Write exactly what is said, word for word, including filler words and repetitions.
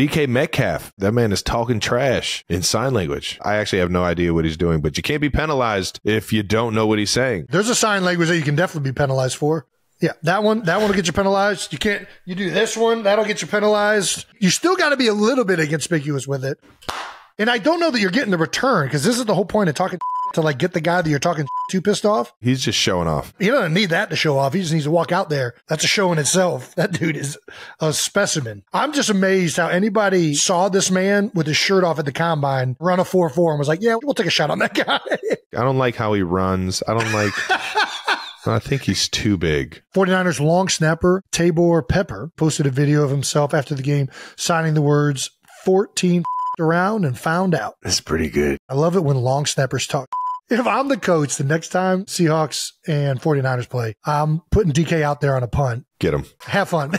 D K Metcalf. That man is talking trash in sign language. I actually have no idea what he's doing, but you can't be penalized if you don't know what he's saying. There's a sign language that you can definitely be penalized for. Yeah, that one, that one will get you penalized. You can't, you do this one, that'll get you penalized. You still got to be a little bit inconspicuous with it. And I don't know that you're getting the return, because this is the whole point of talking to, like, get the guy that you're talking to pissed off. He's just showing off. He doesn't need that to show off. He just needs to walk out there. That's a show in itself. That dude is a specimen. I'm just amazed how anybody saw this man with his shirt off at the combine run a four four and was like, yeah, we'll take a shot on that guy. I don't like how he runs. I don't like... I think he's too big. forty-niners long snapper Tabor Pepper posted a video of himself after the game signing the words fourteen around and found out. That's pretty good. I love it when long snappers talk. If I'm the coach, the next time Seahawks and forty-niners play, I'm putting D K out there on a punt. Get him. Have fun.